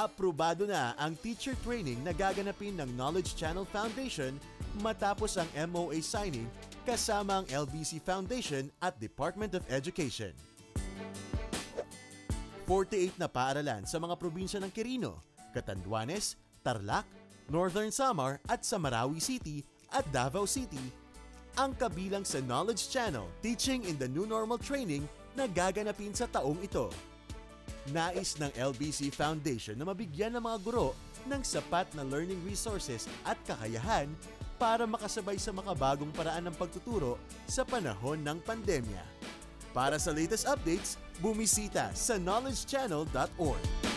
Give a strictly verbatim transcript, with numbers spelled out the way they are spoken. Aprobado na ang teacher training na gaganapin ng Knowledge Channel Foundation matapos ang M O A signing kasama ang L V C Foundation at Department of Education. forty-eight na paaralan sa mga probinsya ng Quirino, Catanduanes, Tarlac, Northern Samar at sa Marawi City at Davao City ang kabilang sa Knowledge Channel Teaching in the New Normal Training na gaganapin sa taong ito. Nais ng L B C Foundation na mabigyan ng mga guro ng sapat na learning resources at kakayahan para makasabay sa makabagong paraan ng pagtuturo sa panahon ng pandemya. Para sa latest updates, bumisita sa knowledge channel dot org.